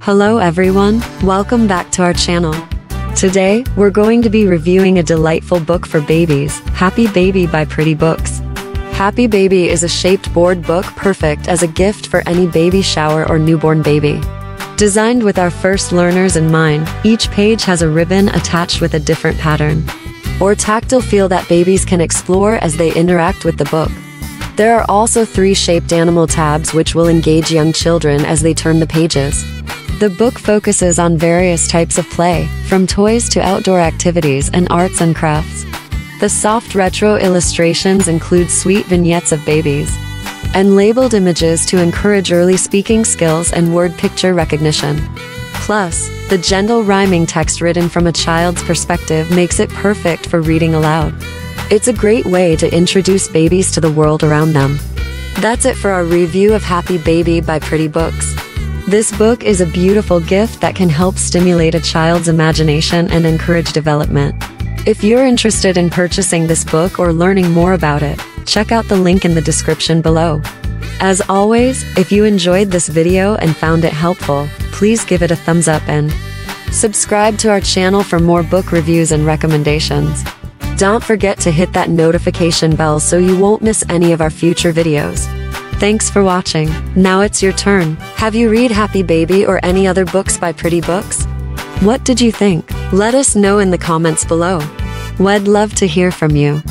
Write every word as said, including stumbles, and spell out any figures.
Hello everyone, welcome back to our channel. Today, we're going to be reviewing a delightful book for babies, Happy Baby by Priddy Books. Happy Baby is a shaped board book perfect as a gift for any baby shower or newborn baby. Designed with our first learners in mind, each page has a ribbon attached with a different pattern or tactile feel that babies can explore as they interact with the book. There are also three shaped animal tabs which will engage young children as they turn the pages. The book focuses on various types of play, from toys to outdoor activities and arts and crafts. The soft retro illustrations include sweet vignettes of babies and labeled images to encourage early speaking skills and word picture recognition. Plus, the gentle rhyming text written from a child's perspective makes it perfect for reading aloud. It's a great way to introduce babies to the world around them. That's it for our review of Happy Baby by Priddy Books. This book is a beautiful gift that can help stimulate a child's imagination and encourage development. If you're interested in purchasing this book or learning more about it, check out the link in the description below. As always, if you enjoyed this video and found it helpful, please give it a thumbs up and subscribe to our channel for more book reviews and recommendations. Don't forget to hit that notification bell so you won't miss any of our future videos. Thanks for watching. Now it's your turn. Have you read Happy Baby or any other books by Priddy Books? What did you think? Let us know in the comments below. We'd love to hear from you.